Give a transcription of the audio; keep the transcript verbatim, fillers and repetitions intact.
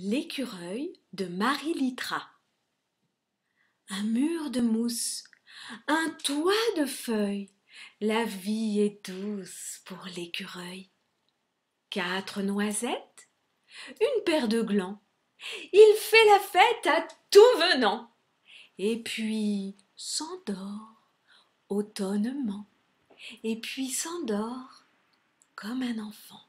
L'écureuil de Marie Litra. Un mur de mousse, un toit de feuilles, la vie est douce pour l'écureuil. Quatre noisettes, une paire de glands, il fait la fête à tout venant, et puis s'endort automnement, et puis s'endort comme un enfant.